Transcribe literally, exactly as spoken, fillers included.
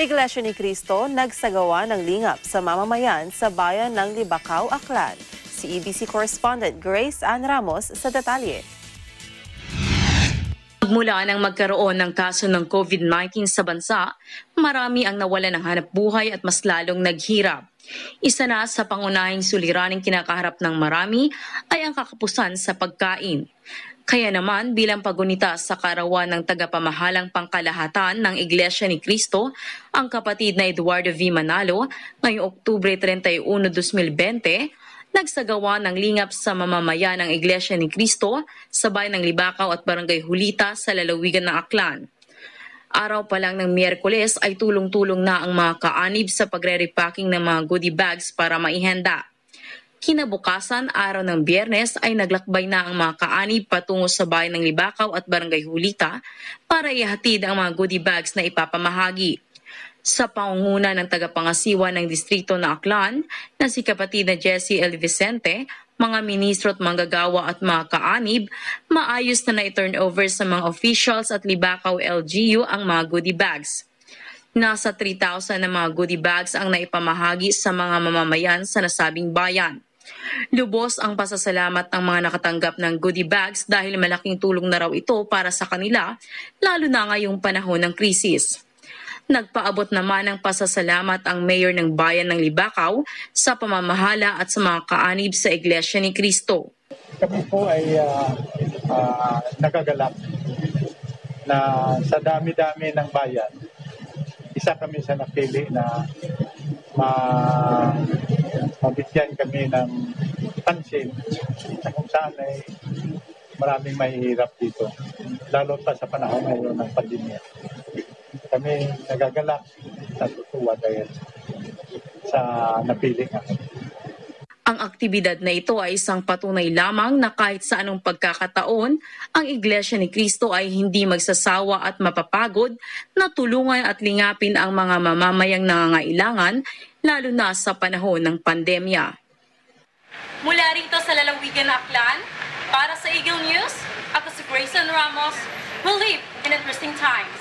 Iglesia ni Cristo nagsagawa ng lingap sa mamamayan sa bayan ng Libacao, Aklan. Si E B C correspondent Grace Ann Ramos sa detalye. Mula nang magkaroon ng kaso ng COVID nineteen sa bansa, marami ang nawalan ng hanap buhay at mas lalong naghirap. Isa na sa pangunahing suliraning kinakaharap ng marami ay ang kakapusan sa pagkain. Kaya naman bilang pagunita sa kaarawan ng tagapamahalang pangkalahatan ng Iglesia ni Cristo, ang kapatid na Eduardo V. Manalo, ngayong Oktubre thirty-first, twenty twenty, nagsagawa ng lingap sa mamamayan ng Iglesia ni Cristo sa bayan ng Libacao at Barangay Hulita sa lalawigan ng Aklan. Araw pa lang ng Miyerkules ay tulong-tulong na ang mga kaanib sa pagre-repacking ng mga goodie bags para maihanda. Kinabukasan, araw ng Biyernes ay naglakbay na ang mga kaanib patungo sa bayan ng Libacao at Barangay Hulita para ihatid ang mga goodie bags na ipapamahagi. Sa pangunguna ng tagapangasiwa ng distrito na Aklan na si kapatid na Jesse L. Vicente, mga ministro at manggagawa at mga kaanib, maayos na nai-turnover sa mga officials at Libacao L G U ang mga goodie bags. Nasa three thousand na mga goodie bags ang naipamahagi sa mga mamamayan sa nasabing bayan. Lubos ang pasasalamat ng mga nakatanggap ng goodie bags dahil malaking tulong na raw ito para sa kanila, lalo na ngayong panahon ng krisis. Nagpaabot naman ng pasasalamat ang mayor ng bayan ng Libacao sa pamamahala at sa mga kaanib sa Iglesia ni Cristo. Kami po ay uh, uh, nagagalak na sa dami-dami ng bayan. Isa kami sa napili na ma- mabigyan kami ng pansin na kung saan ay maraming mahihirap dito, lalo pa sa panahon ngayon ng pandemya. Kami nagagalak at natutuwa dahil sa napili namin. Ang aktibidad na ito ay isang patunay lamang na kahit sa anong pagkakataon, ang Iglesia ni Cristo ay hindi magsasawa at mapapagod na tulungan at lingapin ang mga mamamayang nangangailangan, lalo na sa panahon ng pandemya. Mula rito sa lalawigan ng Aklan, para sa Eagle News, ako si Grayson Ramos. We'll live in interesting times.